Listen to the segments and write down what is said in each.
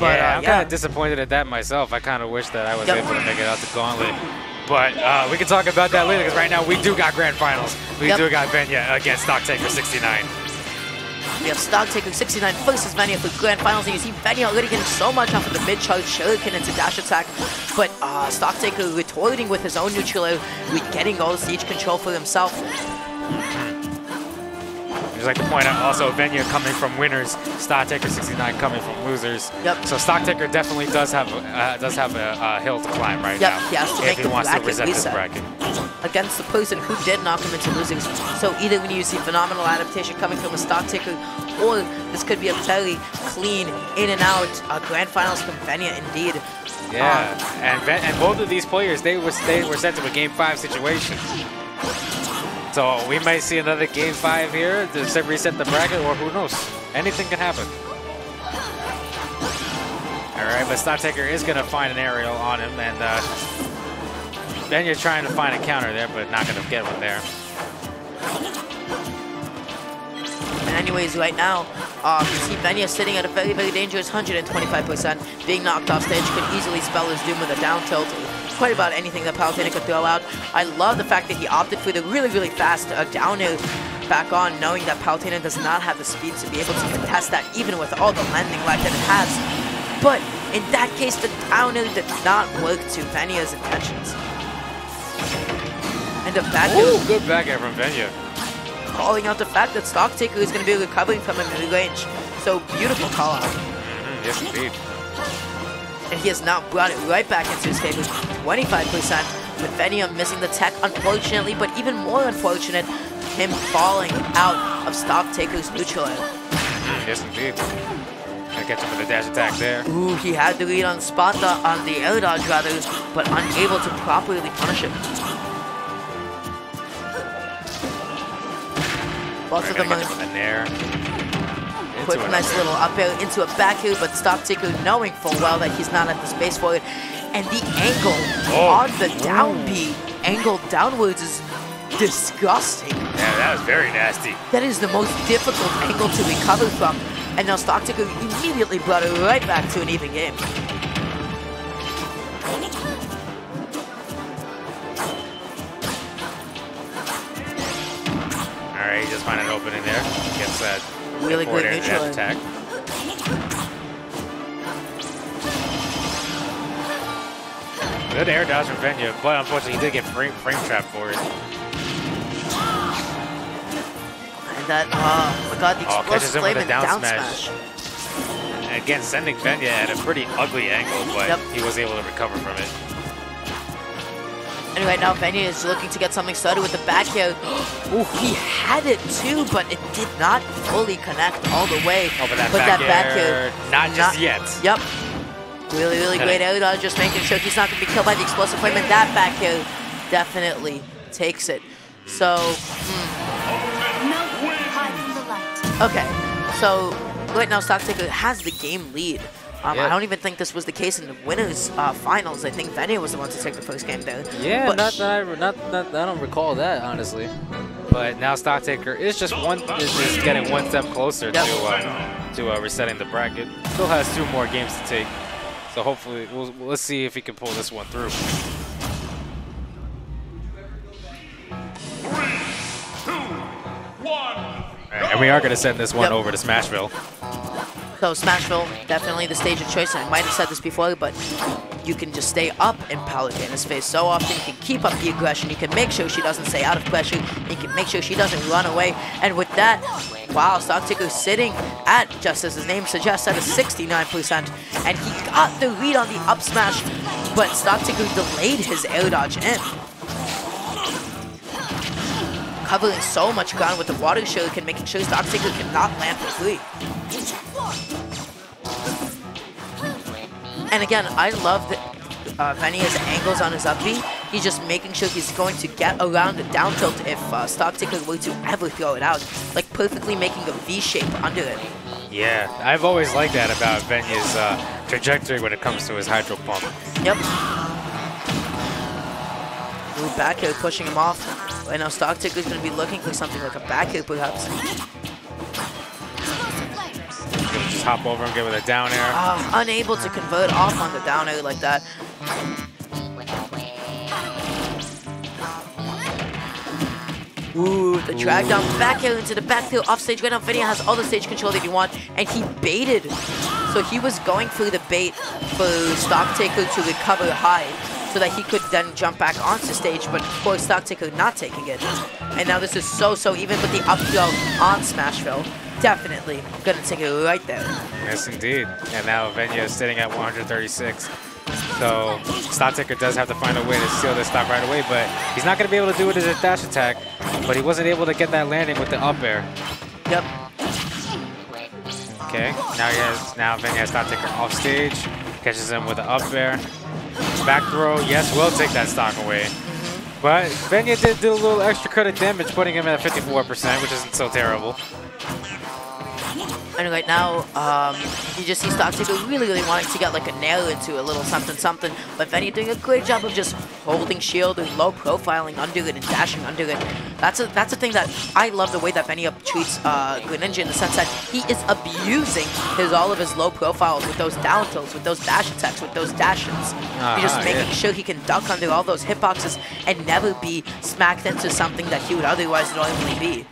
but yeah, I'm kind of disappointed at that myself. I kind of wish that I was able to make it out to Gauntlet. But we can talk about that later, because right now we do got Grand Finals. We do got Venia against StockTaker69. We have StockTaker69 versus Venia for Grand Finals, and you see Venia already getting so much off of the mid-charge shuriken into dash attack, but StockTaker retorting with his own neutral air, getting all the siege control for himself. I'd just like to point out also Venia coming from winners, StockTaker69 coming from losers. So StockTaker definitely does have a hill to climb right now. If he wants to reset this bracket against the person who did knock him into losing. So either when you see phenomenal adaptation coming from a StockTaker, or this could be a very clean in and out Grand Finals from Venia indeed. Yeah, and both of these players, they were sent to a Game 5 situation. So we might see another Game 5 here to reset the bracket, or who knows? Anything can happen. Alright, but StockTaker is going to find an aerial on him, and Venia trying to find a counter there, but not going to get one there. And anyways, right now, you see Venia sitting at a very, very dangerous 125%. Being knocked off stage could easily spell his doom with a down tilt. Quite about anything that Palutena could throw out. I love the fact that he opted for the really, really fast down air back on, knowing that Palutena does not have the speed to be able to contest that, even with all the landing life that it has. But in that case, the down air did not work to Venia's intentions. And the fact that good back air from Venia, calling out the fact that StockTaker is going to be recovering from him in range. So beautiful call out. Yes, indeed. And he has now brought it right back into his favor, 25%. With Venia missing the tech, unfortunately, but even more unfortunate, him falling out of StockTaker's neutral air. Yes, indeed. Gonna catch him with a dash attack there. Ooh, he had the lead on spot on the air dodge rather, but unable to properly punish it. Both of them are put a nice little up air into a back air, but StockTaker knowing full well that he's not at the space for it, and the angle on the down B, angled downwards, is disgusting. Yeah, that was very nasty. That is the most difficult angle to recover from. And now StockTaker immediately brought it right back to an even game. Alright, just find an opening there. Gets that really good neutral attack. Good air dodge from Venia, but unfortunately he did get frame trapped for it. That, oh my god, the explosive flame and down smash. And again, sending Venia at a pretty ugly angle, but he was able to recover from it. Anyway, now Venia is looking to get something started with the back air. Ooh, he had it too, but it did not fully connect all the way. Oh, but that back air, not just yet. Really, really great air dodge, just making sure he's not going to be killed by the explosive flame, and that back air definitely takes it. So, okay, so right now StockTaker has the game lead. I don't even think this was the case in the winners' finals. I think Venia was the one to take the first game there. Yeah, but I don't recall that honestly. But now StockTaker is just getting one step closer to resetting the bracket. Still has two more games to take, so hopefully let's see if he can pull this one through. And we are going to send this one over to Smashville. So Smashville, definitely the stage of choice. And I might have said this before, but you can just stay up in Palutena's face so often. You can keep up the aggression. You can make sure she doesn't stay out of pressure. You can make sure she doesn't run away. And with that, wow, StockTaker sitting at, just as his name suggests, at a 69%. And he got the lead on the up smash, but StockTaker delayed his air dodge in. Covering so much ground with the water shuriken, making sure StockTaker cannot land for free. And again, I love Venia's angles on his up B. He's just making sure he's going to get around the down tilt if StockTaker were to ever throw it out, like perfectly making a V shape under it. Yeah, I've always liked that about Venia's trajectory when it comes to his hydro pump. Ooh, back air pushing him off. Right now, StockTaker is going to be looking for something like a back air, perhaps. just hop over and get with a down air. Unable to convert off on the down air like that. Ooh, the drag down back air into the back throw off stage. Right now, Venia has all the stage control that you want, and he baited. So he was going through the bait for StockTaker to recover high so that he could then jump back onto stage, but of course StockTaker not taking it. And now this is so even with the up throw on Smashville. Definitely gonna take it right there. Yes, indeed. And now Venia is sitting at 136. So StockTaker does have to find a way to seal this stock right away, but he's not gonna be able to do it as a dash attack, but he wasn't able to get that landing with the up air. Yep. Okay, now Venia has StockTaker off stage, catches him with the up air. Back throw, yes, will take that stock away. But Venia did do a little extra credit damage, putting him at 54%, which isn't so terrible. And right now, you just see StockTaker really wanting to get like a nail into a little something. But Venia doing a great job of just holding shield and low profiling under it and dashing under it. That's a thing that I love, the way that Venia treats Greninja, in the sense that he is abusing all of his low profiles with those down tilts, with those dash attacks, with those dashes. He's just making sure he can duck under all those hitboxes and never be smacked into something that he would otherwise normally be.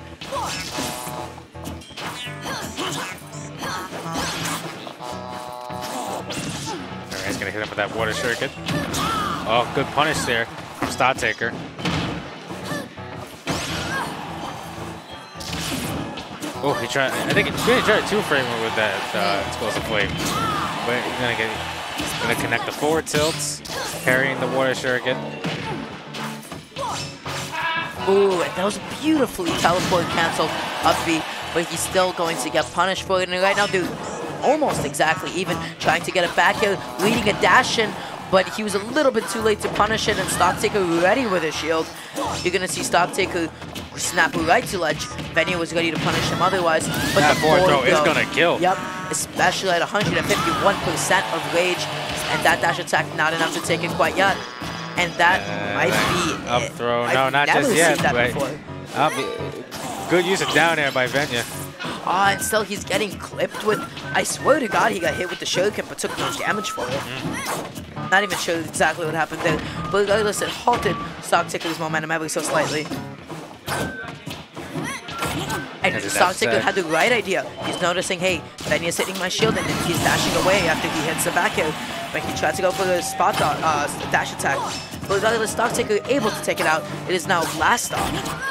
He's gonna hit him with that water shuriken. Oh, good punish there from StockTaker. Oh, he tried. I think he's gonna try to two-frame him with that explosive flame. But he's gonna connect the forward tilts, carrying the water shuriken. Ooh, and that was beautifully teleport canceled up B, but he's still going to get punished for it. And right now, dude, almost exactly even, trying to get it back here, leading a dash in, but he was a little bit too late to punish it, and StockTaker ready with his shield. You're gonna see StockTaker snap right to ledge. Venia was ready to punish him otherwise, but that the forward throw is gonna kill. Yep, especially at 151% of rage, and that dash attack not enough to take it quite yet. And that might be up throw. No, not just yet. Good use of down air by Venia. And still he's getting clipped with, I swear to God, he got hit with the shuriken but took no damage for it. Not even sure exactly what happened there, but regardless, it halted StockTaker's momentum ever so slightly. And StockTaker had the right idea. He's noticing, hey, Venia's hitting my shield, and then he's dashing away after he hits the back air. But he tried to go for the spot dash attack, but regardless, StockTaker able to take it out. It is now last stock.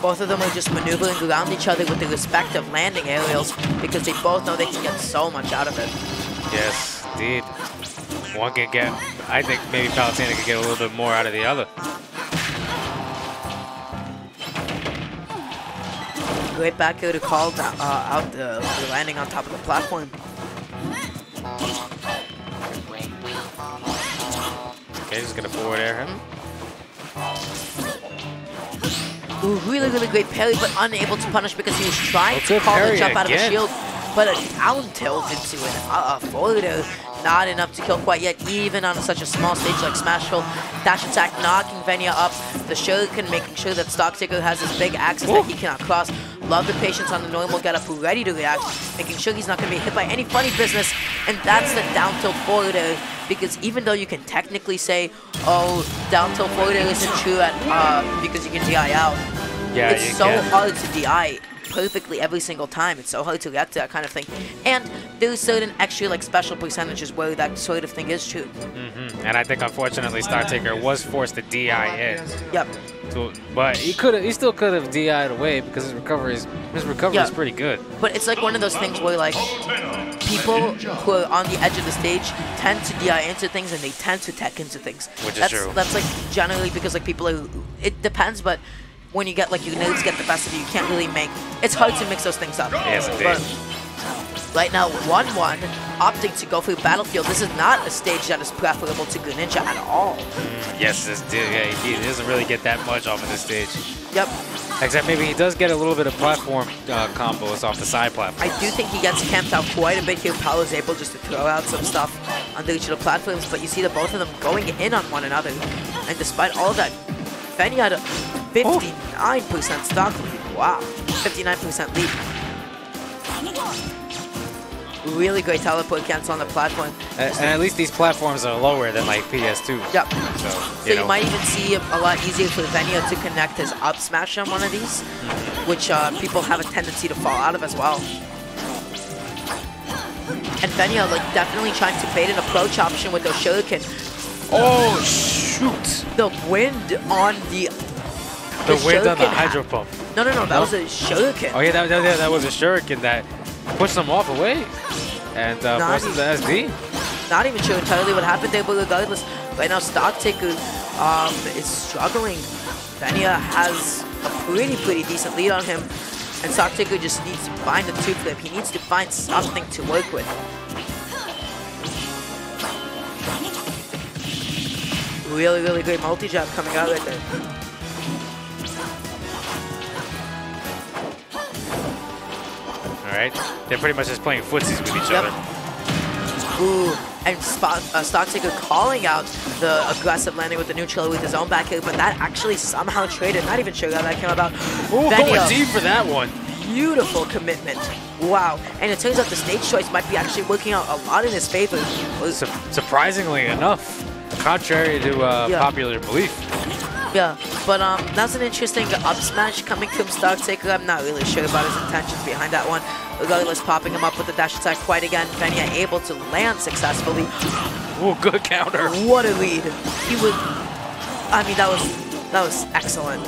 Both of them are just maneuvering around each other with the respective landing aerials, because they both know they can get so much out of it. Yes, indeed. One can get, I think maybe Palutena could get a little bit more out of the other. Right back here to call out the landing on top of the platform. Okay, just gonna forward air him. Ooh, really great parry, but unable to punish because he was trying to call the jump out of a shield, but a down tilt into an forward air, not enough to kill quite yet, even on such a small stage like Smashville. Dash attack knocking Venia up, the shuriken making sure that StockTaker has his big axis that he cannot cross. Love the patience on the normal getup, ready to react, making sure he's not going to be hit by any funny business, and that's the down tilt forward air. Because even though you can technically say, oh, down tilt forward air isn't true at, because you can DI out, it's so hard to DI perfectly every single time. It's so hard to react to that kind of thing. And there's certain extra, like, special percentages where that sort of thing is true. And I think, unfortunately, StockTaker was forced to DI in. Yep. So, but he still could have DI'd away, because his recovery is pretty good. But it's like one of those things where, like, people who are on the edge of the stage tend to DI into things, and they tend to tech into things. Which is true. That's, like, generally because, like, people are... It depends, but... When you get, like, your nerds get the best of you, you can't really make... It's hard to mix those things up. Yes, it is. Right now, 1-1, opting to go through Battlefield. This is not a stage that is preferable to Greninja at all. Yes, this dude, he doesn't really get that much off of this stage. Yep. Except maybe he does get a little bit of platform combos off the side platform. I do think he gets camped out quite a bit here. Paolo's able just to throw out some stuff on each of the platforms, but you see the both of them going in on one another. And despite all that, Venia had a 59% stock lead. Wow, 59% lead. Really great teleport cancel on the platform. And at least these platforms are lower than like PS2. Yep. So you might even see a lot easier for Venia to connect his up smash on one of these, which people have a tendency to fall out of as well. And Venia, like, definitely trying to bait an approach option with those shuriken. Oh, shoot! The wind on the... The wind on the hydro pump. No, that was a shuriken. Oh, yeah, that was a shuriken that pushed them off away and forces the SD. Not even sure entirely what happened there, but regardless, right now StockTaker is struggling. Venia has a pretty decent lead on him. And StockTaker just needs to find the 2-flip. He needs to find something to work with. Really great multi-jab coming out right there. Alright, they're pretty much just playing footsies with each other. Ooh, and StockTaker calling out the aggressive landing with the neutral with his own back here, but that actually somehow traded. Not even sure how that came about. Ooh, going deep for that one. Beautiful commitment. Wow. And it turns out the stage choice might be actually working out a lot in his favor. Surprisingly enough. Contrary to popular belief. Yeah, but that's an interesting up smash coming from StockTaker. I'm not really sure about his intentions behind that one. Regardless, popping him up with the dash attack quite again. Venia able to land successfully. Ooh, good counter. What a lead. He would... I mean, that was excellent.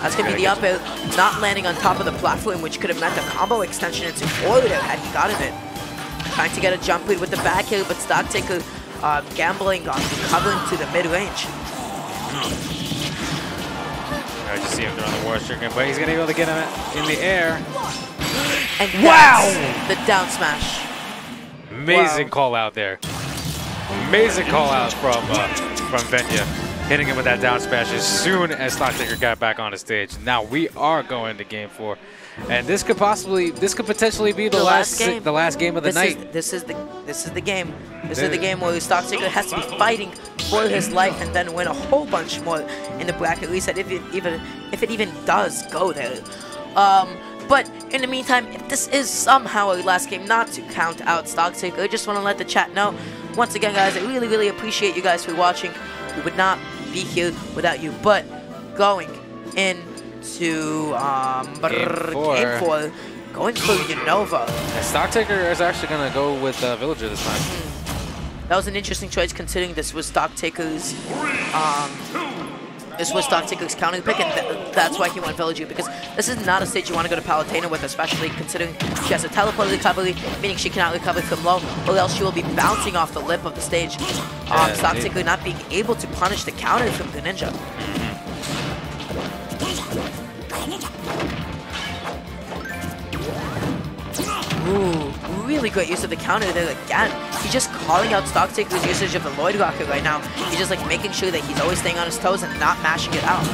That's going to be the up air, not landing on top of the platform, which could have meant a combo extension into order had he gotten it. Trying to get a jump lead with the back here, but StockTaker... gambling on covering to the mid-range. I just see him throwing the war stricken, but he's going to be able to get him in the air. And wow! The down smash. Amazing call out there. Amazing call out from Venia. Hitting him with that down smash as soon as StockTaker got back on the stage. Now we are going to game 4. And this could potentially be the last game of the night. This is the game. This is the game where StockTaker has to be fighting for his life and then win a whole bunch more in the bracket reset if it even does go there. But in the meantime, if this is somehow a last game, not to count out StockTaker, I just want to let the chat know. Once again, guys, I really appreciate you guys for watching. We would not be here without you. But going in to game four, going for Unova. StockTaker is actually going to go with Villager this time. That was an interesting choice considering this was StockTaker's counting pick, and that's why he went Villager, because this is not a stage you want to go to Palutena with, especially considering she has a teleport recovery, meaning she cannot recover from low, or else she will be bouncing off the lip of the stage. StockTaker not being able to punish the counter from Greninja. Ooh, really great use of the counter there again. He's just calling out StockTaker's usage of the Lloyd Rocket right now. He's just like making sure that he's always staying on his toes and not mashing it out.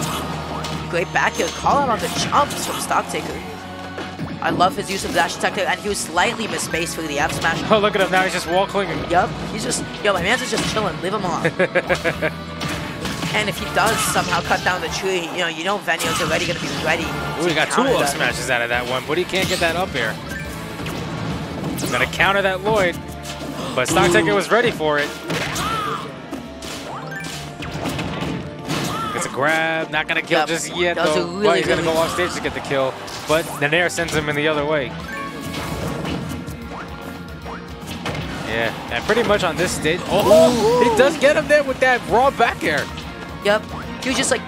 Great back heel call out on the jumps from StockTaker. I love his use of the dash attack there, and he was slightly misspaced for the up smash. Oh, look at him now, he's just wall clinging. Yep, he's just, yo, my man's just chilling, leave him alone. And if he does somehow cut down the tree, you know Venia's already going to be ready. Ooh, he got two up smashes out of that one, but he can't get that up air. He's going to counter that Lloyd, but StockTaker was ready for it. It's a grab, not going to kill just yet, though. Really, but he's going to go off stage to get the kill, but the air sends him in the other way. Yeah, and pretty much on this stage, oh, he does get him there with that raw back air. Yep. He was like,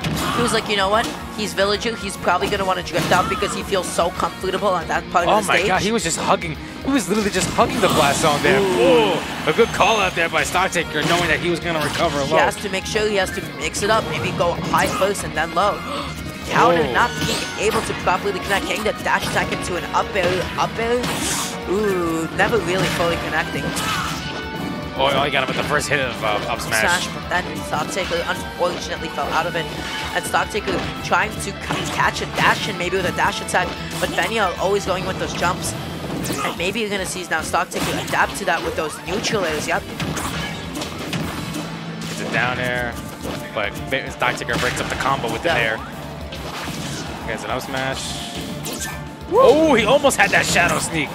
you know what? He's Villager. He's probably going to want to drift out because he feels so comfortable on that part of the stage. Oh my god, he was just hugging. He was literally just hugging the blast zone there. Ooh, a good call out there by StockTaker, knowing that he was going to recover low. He has to make sure he has to mix it up. Maybe go high first and then low. Counter not being able to properly connect. Getting the dash attack into an up air. Ooh, never really fully connecting. Oh, he got him with the first hit of up smash. But then StockTaker unfortunately fell out of it. And StockTaker trying to catch a dash in, maybe with a dash attack. But Venia always going with those jumps. And maybe you're going to see now StockTaker adapt to that with those neutral airs. Yep. It's a down air. but StockTaker breaks up the combo with the air. Okay, so now smash. Oh, he almost had that shadow sneak.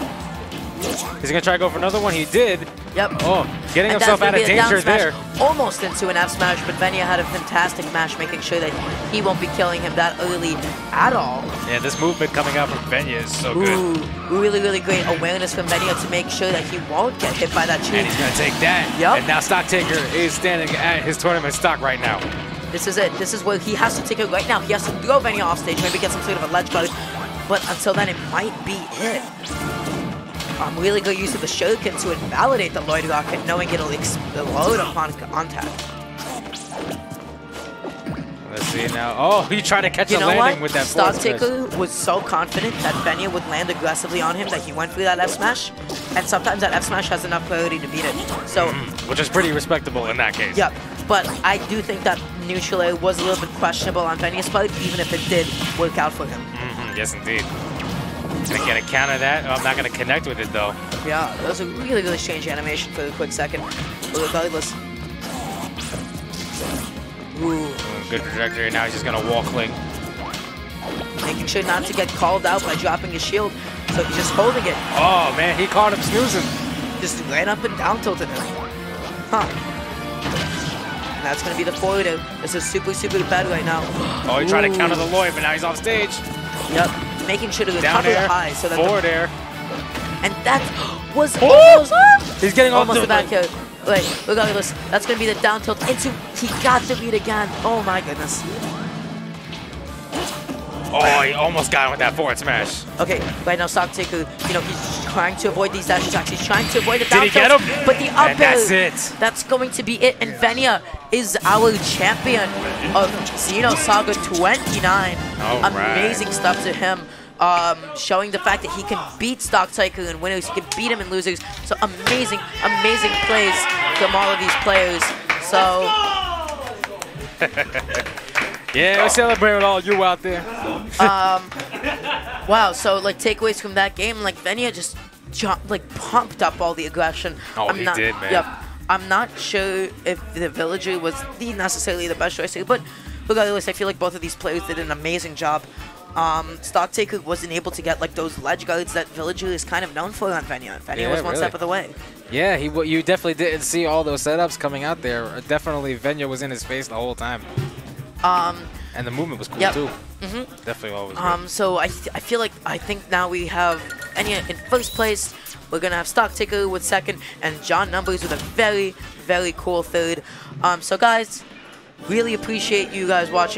He's gonna try to go for another one. He did. Yep. Oh, getting himself out of danger there. Almost into an F smash, but Venia had a fantastic match, making sure that he won't be killing him that early at all. Yeah, this movement coming out from Venia is so good. Ooh, really, really great awareness from Venia to make sure that he won't get hit by that tree. And he's gonna take that. Yep. And now StockTaker is standing at his tournament stock right now. This is it. This is where he has to take it right now. He has to throw Venia off stage, maybe get some sort of a ledge guard. But until then, it might be it. Really good use of the shuriken to invalidate the Lloyd Rocket, knowing it'll explode upon contact. Let's see now. Oh, he tried to catch a landing with that forward smash. StockTaker was so confident that Venia would land aggressively on him that he went through that F smash, and sometimes that F smash has enough priority to beat it. So, which is pretty respectable in that case. Yep, but I do think that neutral air was a little bit questionable on Venia's part, even if it did work out for him. Yes, indeed. Gonna get a counter that. Oh, I'm not gonna connect with it though. Yeah, that was a really, really strange animation for a quick second. But regardless. Ooh. Good trajectory. Now he's just gonna wall cling. Making sure not to get called out by dropping his shield. So he's just holding it. Oh man, he caught him snoozing. Just ran up and down tilted him. Huh. And that's gonna be the forward air. This is super, super bad right now. Oh, he tried to counter the Lloyd, but now he's off stage. Yep. Making sure to recover the high so that forward air. And that was almost he's getting almost the back here. Wait, regardless, that's gonna be the down tilt into he got the lead again. Oh my goodness. Oh, he almost got him with that forward smash. Okay, right now StockTaker, you know, he's trying to avoid these dash attacks. He's trying to avoid the down tilt, but the up air, that's it. That's going to be it. And Venia is our champion of Xenosaga 29. Amazing stuff to him. Showing the fact that he can beat StockTaker in winners, he can beat him in losers. So amazing, amazing plays from all of these players. So yeah, we celebrate with all you out there. Wow, so like takeaways from that game, like Venia just jumped, like pumped up all the aggression. Oh, he did, man. Yep, I'm not sure if the Villager was necessarily the best choice, but regardless, I feel like both of these players did an amazing job. StockTaker wasn't able to get like those ledge guards that Villager is kind of known for on Venia. Venia was one step of the way. Yeah, you definitely didn't see all those setups coming out there. Definitely Venia was in his face the whole time. And the movement was cool too. Definitely always. So I feel like I think now we have Venia in first place. We're gonna have StockTaker with second, and John Numbers with a very, very cool third. So guys, really appreciate you guys watching.